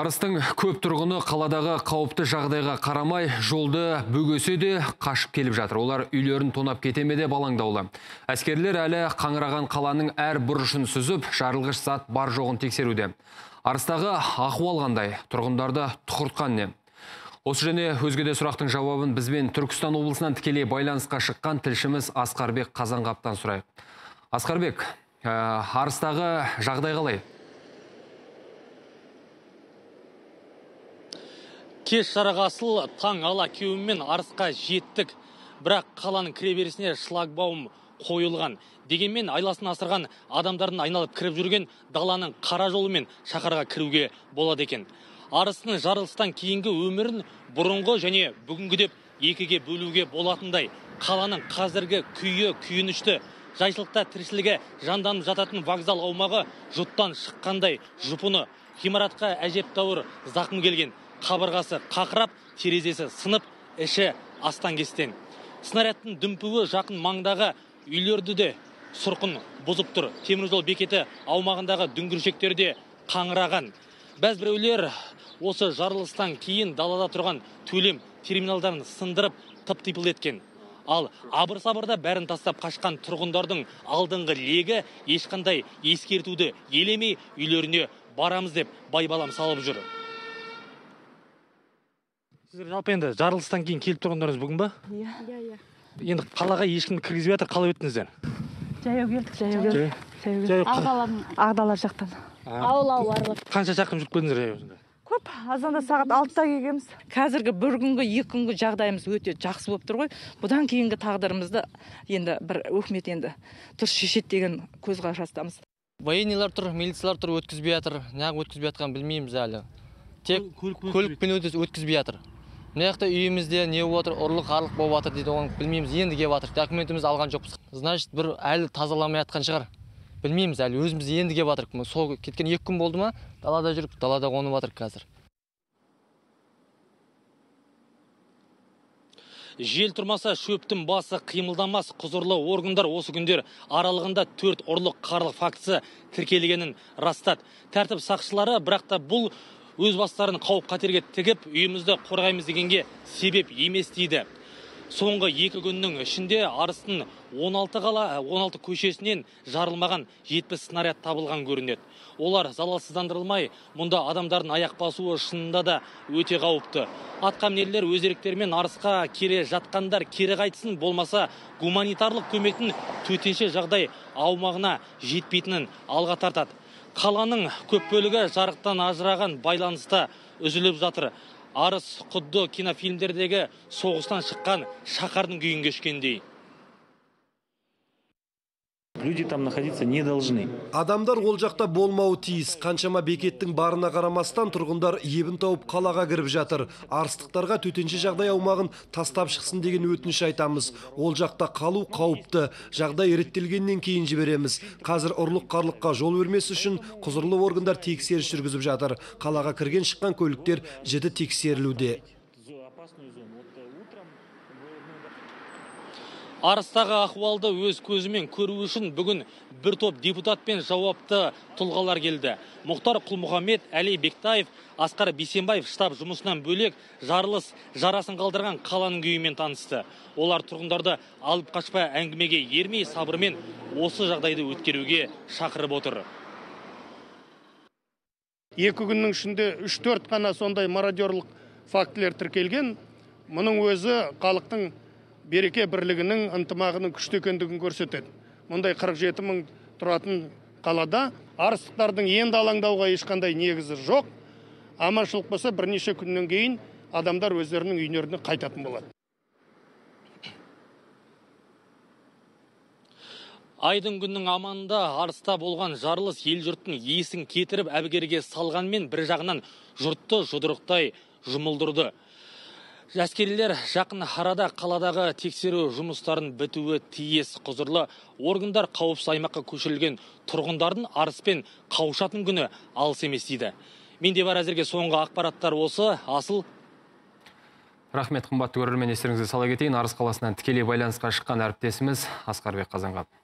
Арыстың көп тұрғыны қаладағы қауіпті жағдайға қарамай, жолды бөгесе де қашып келіп жатыр. Олар үйлерін тонап кетемеде балаңдаулы. Әскерлер әлі қаңыраған қаланың әр бұрышын сүзіп, жарылғыш зат бар жоғын тексеруде. Арыстағы ахуал қандай, тұрғындарды тұқыртқан не? Осы және өзгеде сұрақтың жауабын бізбен Түркістан облысынан тікелей байланысқа шыққан тілшіміз Асқарбек Қазанғаптан сұрайық. Асқарбек, Арыстағы жағдай қалай? Кеш жарғасыл таң ала кеуіммен Арысқа жеттік, бірақ қаланың кіреберісіне шлагбаум қойылған. Дегенмен айласын асырған адамдардың айналып кіріп жүрген даланың қара жолымен шаһарға кіруге болады екен. Арыстың жарылыстан кейінгі өмірін бұрынғы және бүгінгі деп екіге бөлуге болатындай, қаланың қазіргі күйі күйінішті. Жайшылықта тіршілігі жанданып жататын вокзал аумағы жұттан шыққандай жұпыны, ғимаратқа әжептәуір зақым келген. Қабырғасы қақырап, терезесі сынып, іші астан-кестен. Снарядтың дүмпуі жақын маңдағы үйлерді де сұрқын бұзып тұр. Теміржол бекеті аумағындағы дүңгіршектерде қаңыраған. Бәз біреулер осы жарылыстан кейін далада тұрған төлем терминалдарын сындырып, тып-типыл еткен. Ал абыр-сабырда бәрін тастап қашқан тұрғындардың алдыңғы легі ешқандай ескертуді елемей үйлеріне барамыз деп байбалам салып жүр. Сіздер жалпы енді жарылыстан кейін келіп тұрғандарыңыз бүгін ба? Иә. Енді қалаға ешкімді кіргізбей жатыр, қалай өттіңіздер? Жаяу келдік. Ағдалар жақтан. Ауыл аралап. Қанша шақырым жүріп келдіңіздер жаяу өзіңді? Көп. Азанда сағат 6-та келгенбіз. Қазіргі бір күнгі, екі күнгі жағдайымыз өте жақсы болып тұр ғой. Бұдан кейінгі тағдырымызды енді бір өкімет енді дұрыс шешеді деген көзқарастамыз. Военныйлар тұр, милициялар тұр, өткізбей жатыр. Неғып өткізбей жатқанын білмейміз әлі. Тек көлікпен өткізбей жатыр. Неқта үйімізде не отыр, ұрлық-қарлық болып жатыр дейді, оны білмейміз. Енді келіп жатыр. Документімізді алған жоқпыз. Значит, бір әлі тазаламай жатқан шығар. Білмейміз әлі. Өзіміз енді келіп жатыр. Сол кеткен 2 күн болды ма? Далада жүріп, далада қонып жатыр қазір. Жел тұрмаса шөптің басы қимылдамас. Құзырлы органдар осы күндер аралығында 4 ұрлық-қарлық фактісі тіркелгенін растады. Тәртіп сақшылары бірақ та бұл өз бастарын қауіп қатерге тігіп, үйімізді қорғаймыз дегенге себеп емес дейді. Соңғы 2 күннің ішінде Арыстың 16 көшесінен жарылмаған 70 снаряд табылған көрінеді. Олар залалсыздандырылмай, мұнда адамдардың аяқ басуы шынында да өте қауіпті. Атқамінерлер өз еріктерімен Арысқа келе жатқандар кері қайтсын, болмаса гуманитарлық көмектің төтенше жағдай аумағына жетпейтінін алға тартады. Қаланың көп бөлігі жарықтан ажыраған, байланыста үзіліп жатыр. Арыс құдды кинофильмдердегі соғыстан шыққан шаһардың күйін кешкендей. Люди там находиться не должны. Адамдар ол жақта болмауы тиіс. Қаншама бекеттің барына қарамастан тұрғындар ебін тауып қалаға кіріп жатыр. Арыстықтарға төтенше жағдай аумағын тастап шықсын деген өтініш айтамыз. Ол жақта қалу қауіпті. Жағдай реттелгеннен кейін жібереміз. Қазір ұрлық-қарлыққа жол бермес үшін құзырлы органдар тексеріс жүргізіп жатыр. Қалаға кірген шыққан көліктер жіті тексерілуде. Арыстағы ахуалды өз көзімен көру үшін бүгін бір топ депутат пен жауапты тұлғалар келді. Мұхтар Құлмұхаммед, Әли Бектаев, Асқар Бейсенбаев штаб жұмысынан бөлек жарылыс жарасын қалдырған қаланың күйімен танысты. Олар тұрғындарды алып қашпа әңгімеге ермей сабырмен осы жағдайды өткеруге шақырып отыр. 2 күннің ішінде 3-4 қана сондай мародерлық фактілер тіркелген. Мұның өзі халықтың береке бірлігінің ынтымағының күшті екендігін көрсетеді. Мұндай 47 мың тұратын қалада арыстықтардың енді алаңдауға ешқандай негізі жоқ. Аманшылық болса бірнеше күннен кейін адамдар өздерінің үйлеріне қайтатын болады. Айдың күннің аманында Арыста болған жарылыс ел жұрттың есін кетіріп әбігерге салғанмен бір жағынан жұртты жұдырықтай жұмылдырды. Әскерилер жақын арада қаладағы тексеру жұмыстарын бітуі тиіс. Құзырлы органдар қауіпсіз аймаққа көшірілген тұрғындардың Арыспен қауышатын күні алыс емес дейді. Менде бар әзірге соңғы ақпараттар осы. Асыл. Рахмет, қымбатты көрермен, естеріңізге сала кетейін. Арыс қаласынан тікелей байланысқа шыққан әріптесіміз Асқарбек Қазанғап.